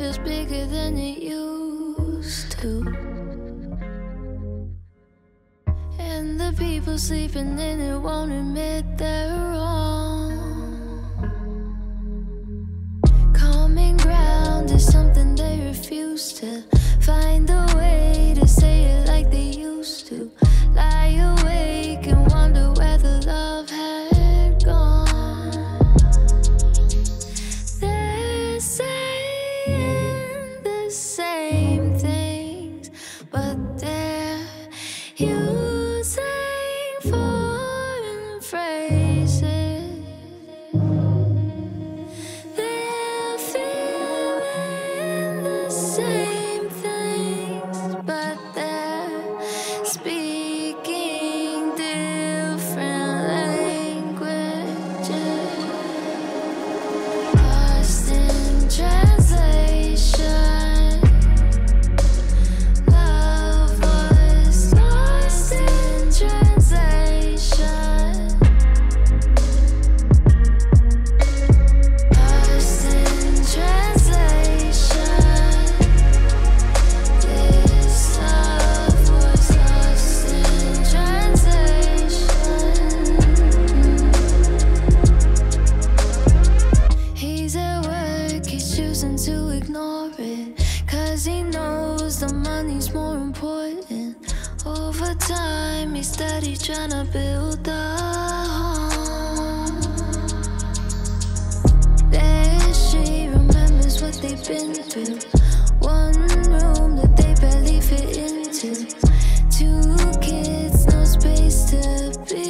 feels bigger than it used to. And the people sleeping in it won't admit they're wrong. Common ground is something they refuse to find a way to say it like they used to. Lie awake and wonder where the love had gone. They're saying the same things, but they're using foreign phrases. They're feeling the same things, but they're speaking to ignore it, 'cause he knows the money's more important. Over time he's steady trying to build a home. There she remembers what they've been through. One room that they barely fit into. Two kids, no space to be.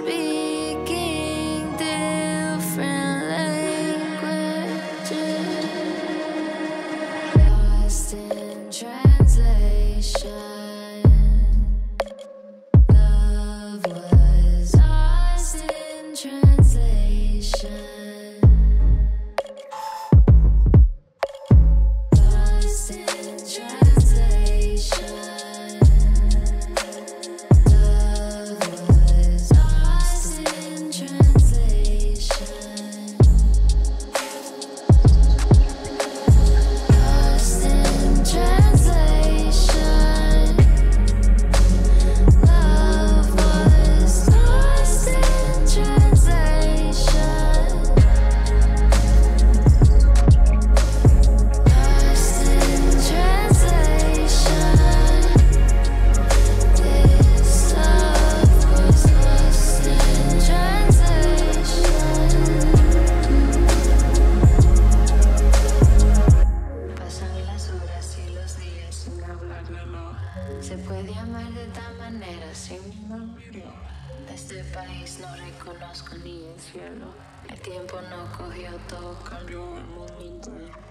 Speaking different languages, lost in translation. Love was lost in translation. Lost in translation. Se puede amar de tal manera sin ningún muro. Este país no reconozco ni el cielo. El tiempo no cogió todo, cambió el mundo entero.